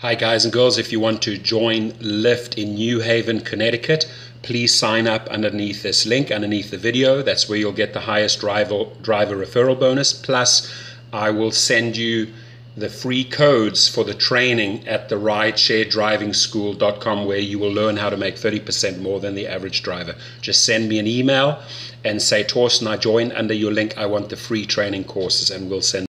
Hi guys and girls, if you want to join Lyft in New Haven, Connecticut, please sign up underneath this link, underneath the video. That's where you'll get the highest driver referral bonus. Plus, I will send you the free codes for the training at the ridesharedrivingschool.com where you will learn how to make 30% more than the average driver. Just send me an email and say, Torsten, I joined under your link. I want the free training courses, and we'll send